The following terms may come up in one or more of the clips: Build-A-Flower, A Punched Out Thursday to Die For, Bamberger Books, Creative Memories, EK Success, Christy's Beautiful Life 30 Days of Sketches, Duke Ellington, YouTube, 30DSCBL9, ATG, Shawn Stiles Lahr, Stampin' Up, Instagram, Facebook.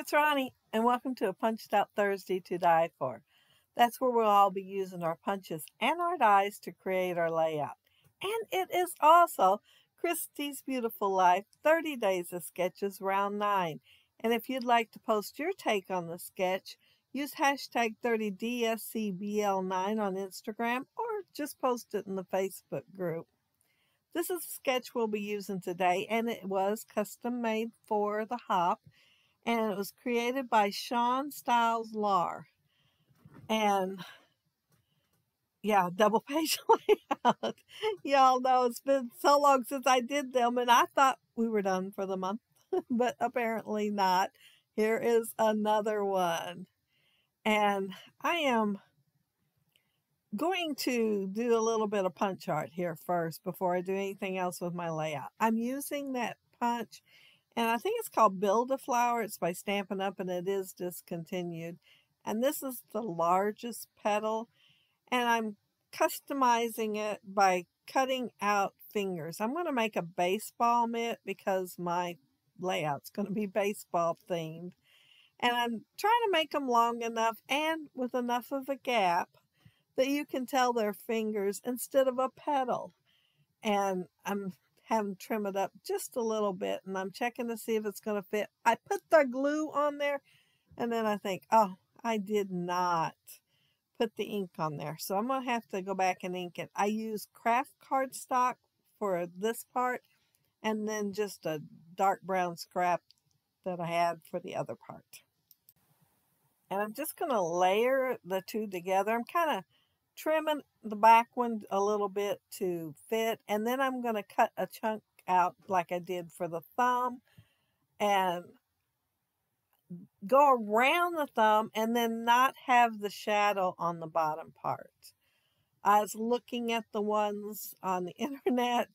It's Ronnie, and welcome to A Punched Out Thursday to Die For. That's where we'll all be using our punches and our dies to create our layout. And it is also Christy's Beautiful Life 30 Days of Sketches, Round 9. And if you'd like to post your take on the sketch, use hashtag 30DSCBL9 on Instagram or just post it in the Facebook group. This is the sketch we'll be using today, and it was custom made for the hop, and it was created by Shawn Stiles Lahr. And yeah, double page layout. Y'all know it's been so long since I did them, and I thought we were done for the month, but apparently not. Here is another one, and I am going to do a little bit of punch art here first before I do anything else with my layout. I'm using that punch, and I think it's called Build-A-Flower. It's by Stampin' Up, and it is discontinued. And this is the largest petal, and I'm customizing it by cutting out fingers. I'm going to make a baseball mitt because my layout's going to be baseball themed. And I'm trying to make them long enough and with enough of a gap that you can tell their fingers instead of a petal. And I'm having to trim it up just a little bit, and I'm checking to see if it's going to fit. I put the glue on there, and then I think, oh, I did not put the ink on there, so I'm going to have to go back and ink it. I use craft cardstock for this part, and then just a dark brown scrap that I had for the other part. And I'm just going to layer the two together. I'm kind of trimming the back one a little bit to fit, and then I'm going to cut a chunk out like I did for the thumb and go around the thumb, and then not have the shadow on the bottom part. I was looking at the ones on the internet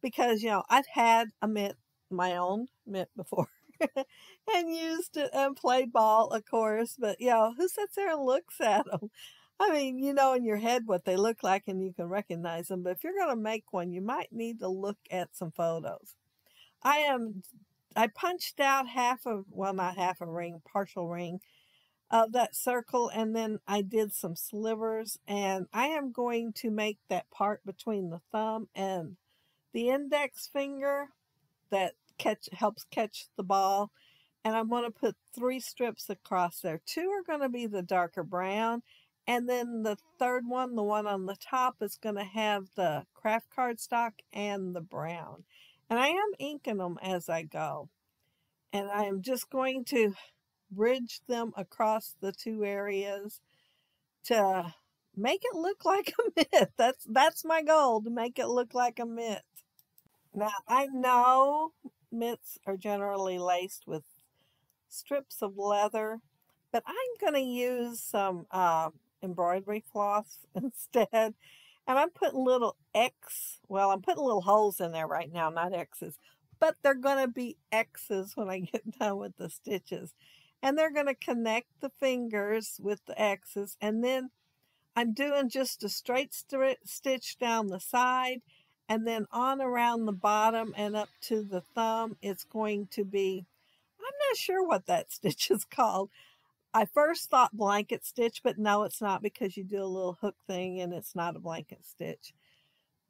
because, you know, I've had a mitt, my own mitt, before and used it and played ball, of course, but, you know, who sits there and looks at them? I mean, you know in your head what they look like and you can recognize them, but if you're going to make one, you might need to look at some photos. I punched out half of, well, not half a ring, partial ring of that circle, and then I did some slivers, and I am going to make that part between the thumb and the index finger that helps catch the ball, and I'm going to put three strips across there. Two are going to be the darker brown, and then the third one, the one on the top, is going to have the craft cardstock and the brown. And I am inking them as I go. And I am just going to bridge them across the two areas to make it look like a mitt. That's my goal, to make it look like a mitt. Now, I know mitts are generally laced with strips of leather, but I'm going to use some embroidery cloths instead, and I'm putting little X, well, I'm putting little holes in there right now, not X's, but they're going to be X's when I get done with the stitches, and they're going to connect the fingers with the X's, and then I'm doing just a straight stitch down the side, and then on around the bottom and up to the thumb. It's going to be, I'm not sure what that stitch is called. I first thought blanket stitch, but no, it's not, because you do a little hook thing and it's not a blanket stitch.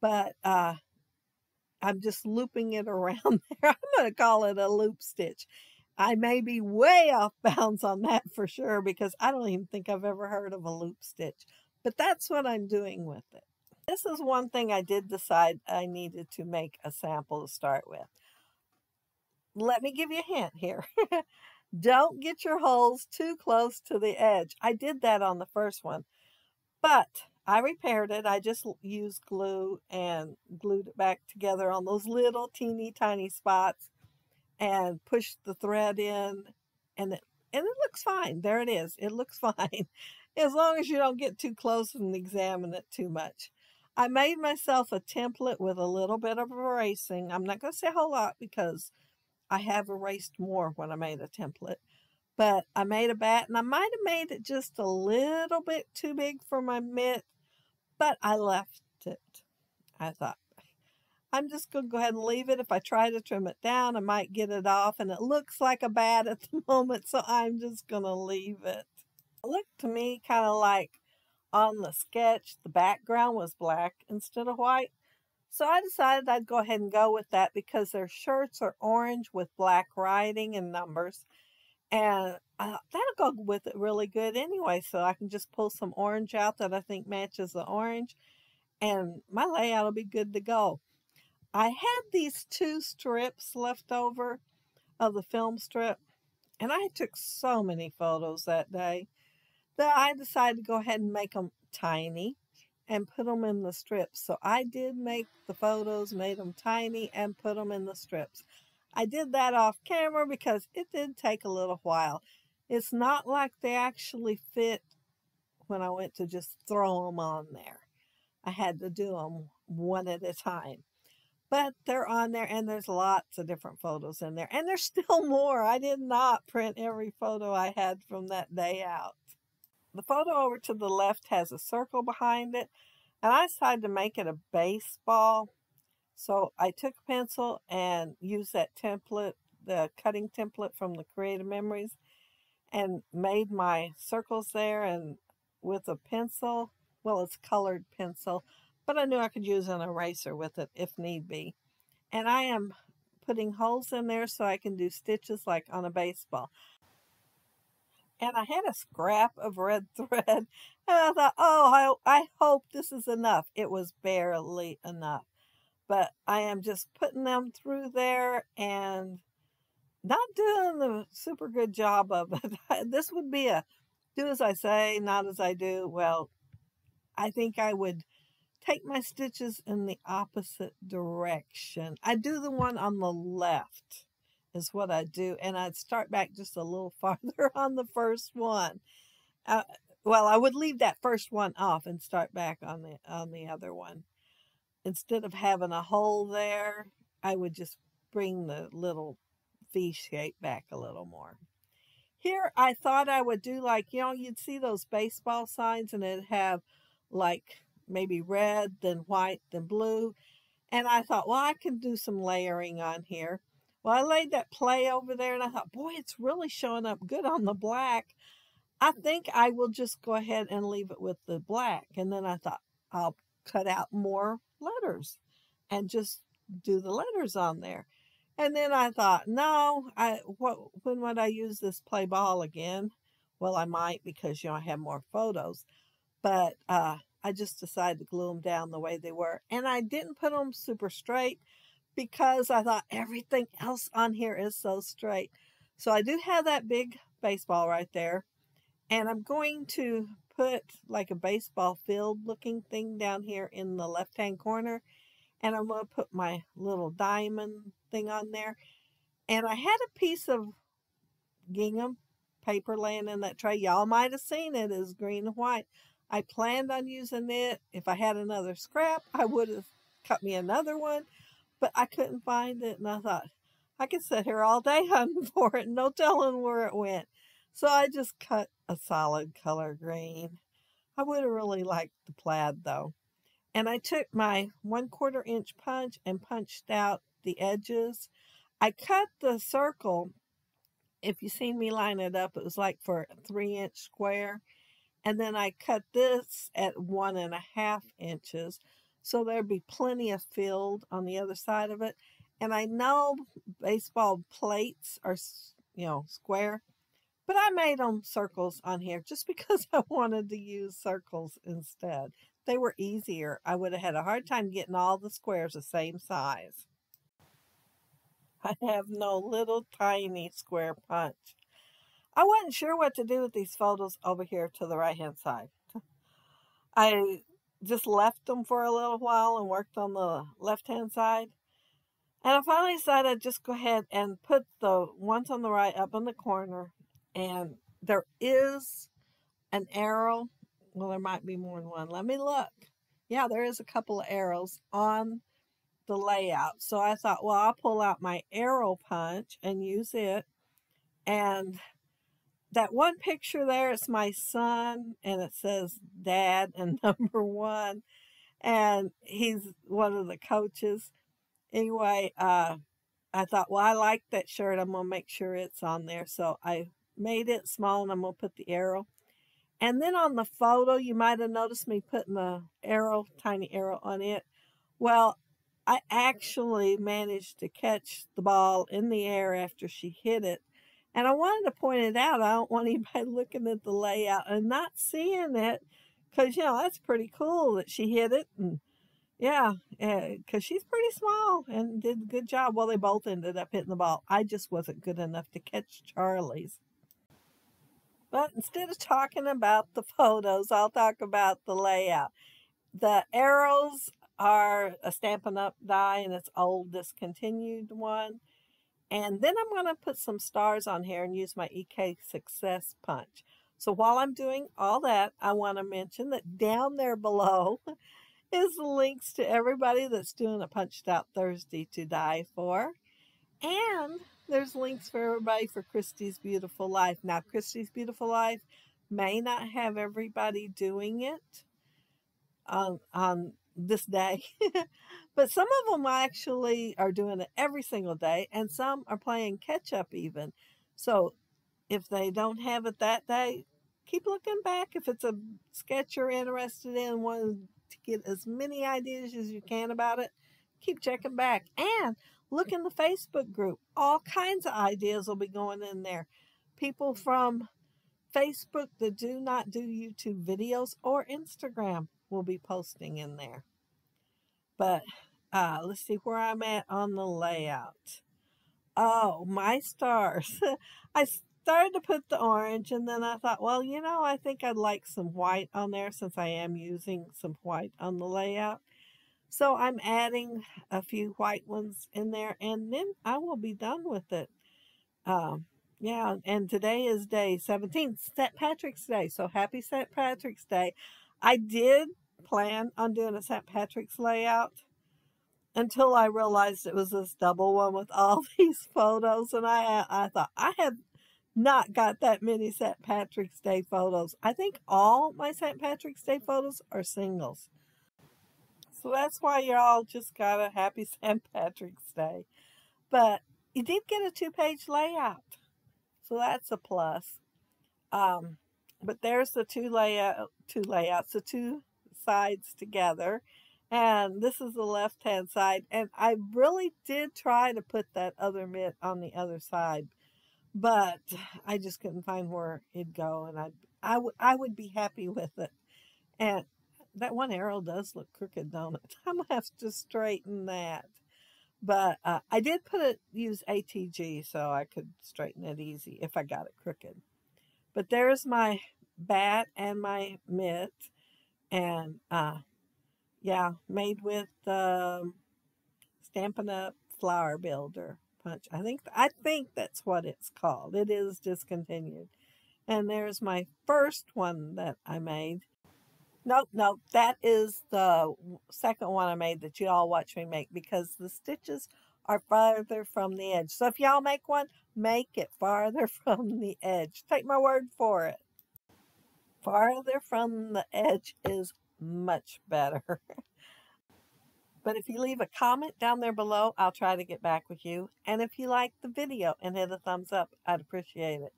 But I'm just looping it around there. I'm going to call it a loop stitch. I may be way off bounds on that for sure, because I don't even think I've ever heard of a loop stitch. But that's what I'm doing with it. This is one thing I did decide I needed to make a sample to start with. Let me give you a hint here. Don't get your holes too close to the edge. I did that on the first one, but I repaired it. I just used glue and glued it back together on those little teeny tiny spots and pushed the thread in, and it looks fine. There it is. It looks fine as long as you don't get too close and examine it too much. I made myself a template with a little bit of erasing. I'm not going to say a whole lot because I have erased more when I made a template, but I made a bat, and I might have made it just a little bit too big for my mitt, but I left it. I thought I'm just going to go ahead and leave it. If I try to trim it down, I might get it off, and it looks like a bad at the moment, so I'm just going to leave it. It looked to me kind of like on the sketch, the background was black instead of white. So I decided I'd go ahead and go with that because their shirts are orange with black writing and numbers. And that'll go with it really good anyway. So I can just pull some orange out that I think matches the orange. And my layout will be good to go. I had these two strips left over of the film strip. And I took so many photos that day that I decided to go ahead and make them tiny and put them in the strips. So I did make the photos, made them tiny, and put them in the strips. I did that off camera because it did take a little while. It's not like they actually fit when I went to just throw them on there. I had to do them one at a time. But they're on there, and there's lots of different photos in there. And there's still more. I did not print every photo I had from that day out. The photo over to the left has a circle behind it, and I decided to make it a baseball. So I took a pencil and used that template, the cutting template from the Creative Memories, and made my circles there, and with a pencil. Well, it's colored pencil, but I knew I could use an eraser with it if need be. And I am putting holes in there so I can do stitches like on a baseball. And I had a scrap of red thread, and I thought, oh, I hope this is enough. It was barely enough. But I am just putting them through there and not doing the super good job of it. This would be a do as I say, not as I do. Well, I think I would take my stitches in the opposite direction. I do the one on the left is what I do, and I'd start back just a little farther on the first one. Well, I would leave that first one off and start back on the other one. Instead of having a hole there, I would just bring the little V shape back a little more. Here, I thought I would do like, you know, you'd see those baseball signs, and it'd have like maybe red, then white, then blue. And I thought, well, I can do some layering on here. Well, I laid that play over there, and I thought, boy, it's really showing up good on the black. I think I will just go ahead and leave it with the black. And then I thought, I'll cut out more letters and just do the letters on there. And then I thought, no, when would I use this play ball again? Well, I might, because, you know, I have more photos. But I just decided to glue them down the way they were. And I didn't put them super straight, because I thought everything else on here is so straight. So I do have that big baseball right there. And I'm going to put like a baseball field looking thing down here in the left-hand corner. And I'm going to put my little diamond thing on there. And I had a piece of gingham paper laying in that tray. Y'all might have seen it. It was green and white. I planned on using it. If I had another scrap, I would have cut me another one. But I couldn't find it, and I thought, I could sit here all day hunting for it, no telling where it went. So I just cut a solid color green. I would have really liked the plaid, though. And I took my 1/4 inch punch and punched out the edges. I cut the circle. If you seen me line it up, it was like for a 3-inch square. And then I cut this at 1.5 inches. So there'd be plenty of field on the other side of it. And I know baseball plates are, you know, square, but I made them circles on here just because I wanted to use circles instead. They were easier. I would have had a hard time getting all the squares the same size. I have no little tiny square punch. I wasn't sure what to do with these photos over here to the right-hand side. I just left them for a little while and worked on the left-hand side. And I finally decided I'd just go ahead and put the ones on the right up in the corner. And there is an arrow. Well, there might be more than one. Let me look. Yeah, there is a couple of arrows on the layout. So I thought, well, I'll pull out my arrow punch and use it. And that one picture there is my son, and it says dad and number 1. And he's one of the coaches. anyway, I thought, well, I like that shirt. I'm going to make sure it's on there. So I made it small and I'm going to put the arrow. And then on the photo, you might have noticed me putting the arrow, tiny arrow on it. Well, I actually managed to catch the ball in the air after she hit it. And I wanted to point it out. I don't want anybody looking at the layout and not seeing it, because, you know, that's pretty cool that she hit it. And yeah, because she's pretty small and did a good job. Well, they both ended up hitting the ball. I just wasn't good enough to catch Charlie's. But instead of talking about the photos, I'll talk about the layout. The arrows are a Stampin' Up die, and it's old, discontinued one. And then I'm going to put some stars on here and use my EK Success punch. So while I'm doing all that, I want to mention that down there below is links to everybody that's doing a Punched Out Thursday to Die For. And there's links for everybody for Christy's Beautiful Life. Now, Christy's Beautiful Life may not have everybody doing it on this day, but some of them actually are doing it every single day, and some are playing catch up even. So if they don't have it that day, keep looking back. If it's a sketch you're interested in, want to get as many ideas as you can about it, keep checking back. And look in the Facebook group. All kinds of ideas will be going in there. People from Facebook that do not do YouTube videos or Instagram will be posting in there. But let's see where I'm at on the layout. Oh, my stars. I started to put the orange, and then I thought, well, you know, I think I'd like some white on there since I am using some white on the layout. So I'm adding a few white ones in there, and then I will be done with it. Yeah, and today is day 17, St. Patrick's Day. So happy St. Patrick's Day. I did plan on doing a St. Patrick's layout until I realized it was this double one with all these photos. And I thought, I have not got that many St. Patrick's Day photos. I think all my St. Patrick's Day photos are singles. So that's why y'all just got a happy St. Patrick's Day. But you did get a 2-page layout. So that's a plus. But there's the two layouts, the two sides together. And this is the left-hand side. And I really did try to put that other mitt on the other side, but I just couldn't find where it'd go. And I would be happy with it. And that one arrow does look crooked, don't it? I'm going to have to straighten that. But I did put it, use ATG, so I could straighten it easy if I got it crooked. But there's my bat and my mitt. And, yeah, made with Stampin' Up! Flower Builder Punch. I think that's what it's called. It is discontinued. And there's my first one that I made. Nope, that is the second one I made that you all watch me make, because the stitches are farther from the edge. So if y'all make one, make it farther from the edge. Take my word for it. Farther from the edge is much better. But if you leave a comment down there below, I'll try to get back with you. And if you like the video and hit a thumbs up, I'd appreciate it.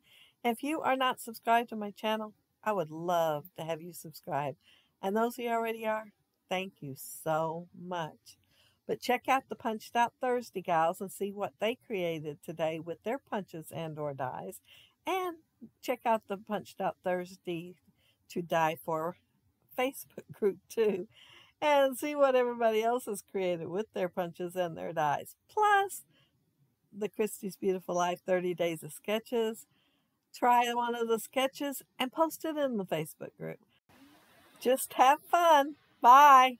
If you are not subscribed to my channel, I would love to have you subscribe. And those who already are, thank you so much. But check out the Punched Out Thursday gals and see what they created today with their punches and/or dies. And check out the Punched Out Thursday to Die For Facebook group too. And see what everybody else has created with their punches and their dies. Plus, the Christy's Beautiful Life 30 Days of Sketches. Try one of the sketches and post it in the Facebook group. Just have fun. Bye.